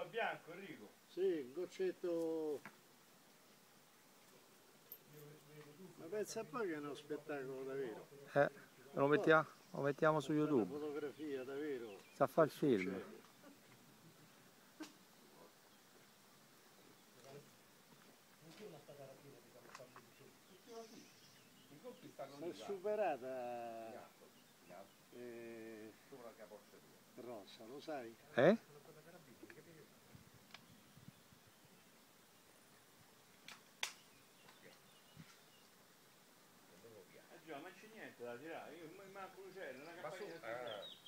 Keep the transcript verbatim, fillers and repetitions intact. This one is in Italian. Stava bianco, Enrico. Sì, goccetto. Ma pensa poi che è uno spettacolo davvero. Eh, lo mettiamo, lo mettiamo su YouTube. Una fotografia davvero. Sa fare il film. È superata eh, Rossa, lo sai? Eh? Ma c'è niente da tirare, io manco c'è, non è una cappella.